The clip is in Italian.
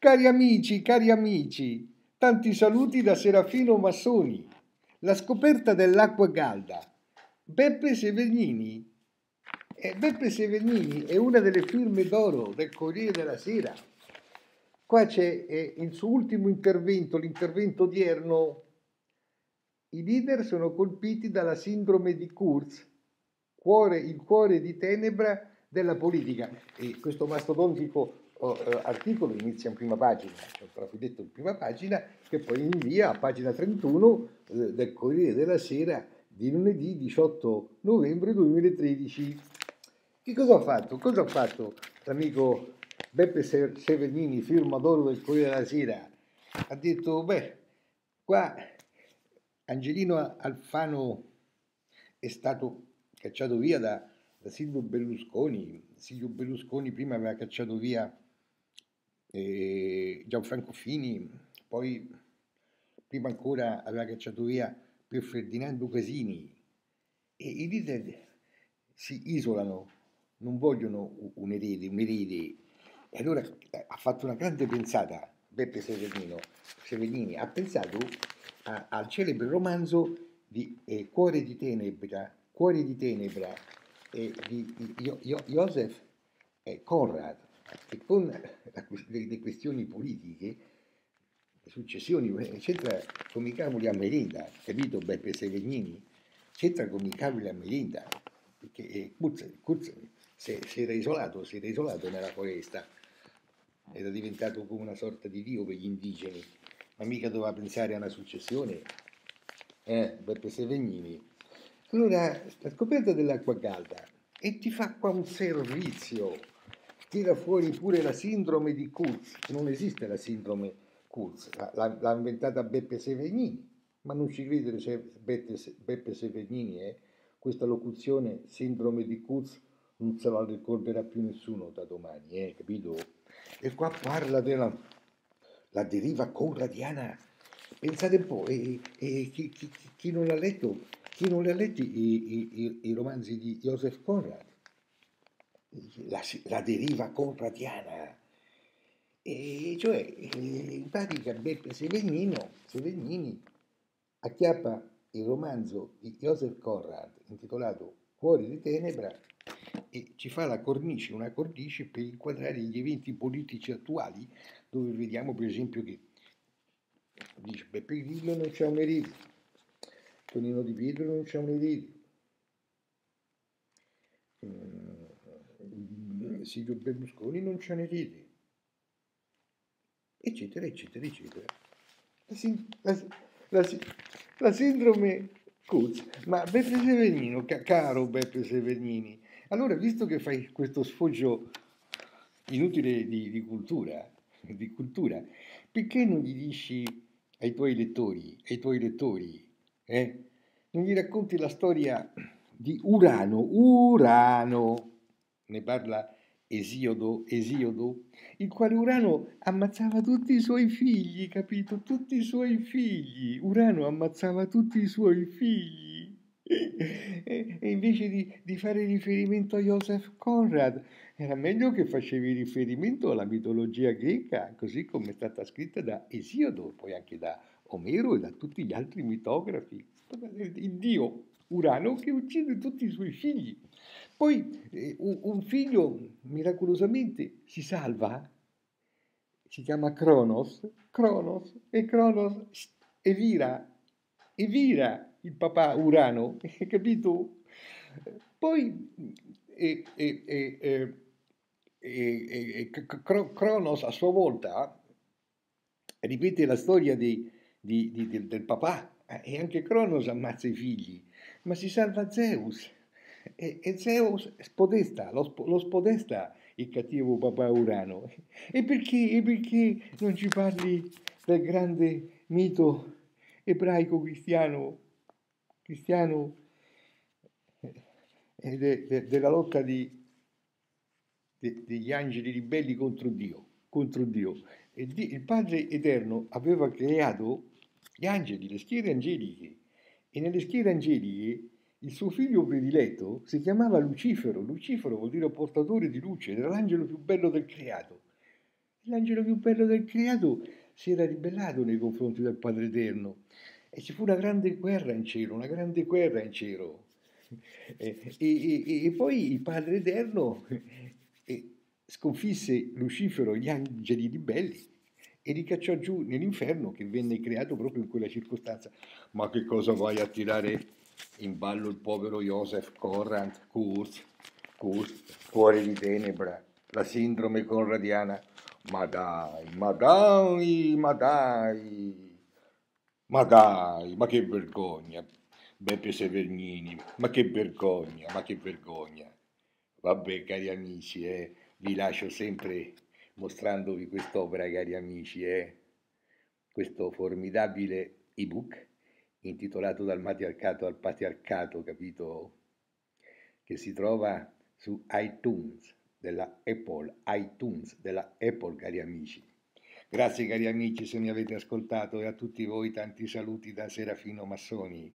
Cari amici, tanti saluti da Serafino Massoni. La scoperta dell'acqua calda. Beppe Severgnini. Beppe Severgnini è una delle firme d'oro del Corriere della Sera. Qua c'è il suo ultimo intervento, l'intervento odierno. I leader sono colpiti dalla sindrome di Kurz, il cuore di tenebra della politica. E questo mastodontico articolo inizia in prima pagina, detto in prima pagina, che poi invia a pagina 31 del Corriere della Sera di lunedì 18 novembre 2013. Che cosa ha fatto? Cosa ha fatto l'amico Beppe Severgnini, firma d'oro del Corriere della Sera? Ha detto, beh, qua Angelino Alfano è stato cacciato via da Silvio Berlusconi. Silvio Berlusconi prima aveva cacciato via Gianfranco Fini, poi prima ancora aveva cacciato via Pier Ferdinando Casini, e i leader si isolano, non vogliono un erede. E allora ha fatto una grande pensata Beppe Severgnini, ha pensato al celebre romanzo di Cuore di Tenebra di Joseph Conrad, che con le questioni politiche, le successioni, c'entra come i cavoli a merenda, capito Beppe Severgnini? C'entra come i cavoli a merenda, perché Kurz si era isolato nella foresta, era diventato come una sorta di dio per gli indigeni, ma mica doveva pensare a una successione, Beppe Severgnini. Allora, la scoperta dell'acqua calda, e ti fa qua un servizio, tira fuori pure la sindrome di Kurz. Non esiste la sindrome Kurz, l'ha inventata Beppe Severgnini, ma non ci credere, cioè, Beppe Severgnini, questa locuzione sindrome di Kurz non se la ricorderà più nessuno da domani, capito? E qua parla della deriva conradiana. Pensate un po', chi non l'ha letto? Chi non le ha letti i romanzi di Joseph Conrad? La deriva conradiana. E cioè, in pratica, Beppe Severgnini acchiappa il romanzo di Joseph Conrad intitolato Cuore di Tenebra e ci fa una cornice per inquadrare gli eventi politici attuali, dove vediamo per esempio che dice Beppe Grillo non c'è un erede, Tonino di Pietro non c'è un erede, Silvio Berlusconi non c'è un erede, eccetera, eccetera, eccetera. La sindrome Kurz. Ma Beppe Severgnini, caro Beppe Severgnini, allora, visto che fai questo sfoggio inutile di cultura, perché non gli dici ai tuoi lettori, non gli racconti la storia di Urano, ne parla Esiodo, il quale Urano ammazzava tutti i suoi figli, capito? E invece di fare riferimento a Joseph Conrad, era meglio che facevi riferimento alla mitologia greca, così come è stata scritta da Esiodo, poi anche da Omero e da tutti gli altri mitografi. Il dio Urano che uccide tutti i suoi figli, poi un figlio miracolosamente si salva, si chiama Cronos, e Cronos evira il papà Urano, capito? Poi Cronos a sua volta ripete la storia del papà, e anche Cronos ammazza i figli, ma si salva Zeus, e Zeus lo spodesta il cattivo papà Urano. E perché non ci parli del grande mito ebraico cristiano della lotta degli angeli ribelli contro Dio? Il Padre Eterno aveva creato gli angeli, le schiere angeliche, e nelle schiere angeliche il suo figlio prediletto si chiamava Lucifero. Lucifero vuol dire portatore di luce, era l'angelo più bello del creato. l'angelo più bello del creato si era ribellato nei confronti del Padre Eterno e ci fu una grande guerra in cielo, una grande guerra in cielo. E poi il Padre Eterno sconfisse Lucifero e gli angeli ribelli e li cacciò giù nell'inferno, che venne creato proprio in quella circostanza. Ma che cosa vai a tirare in ballo il povero Joseph Conrad, Cuore di Tenebra, la sindrome conradiana? Ma dai, ma che vergogna, Beppe Severgnini, ma che vergogna. Vabbè, cari amici, vi lascio sempre mostrandovi quest'opera, cari amici, questo formidabile ebook intitolato Dal matriarcato al patriarcato, capito? Che si trova su iTunes della Apple, cari amici. Grazie, cari amici, se mi avete ascoltato, e a tutti voi tanti saluti da Serafino Massoni.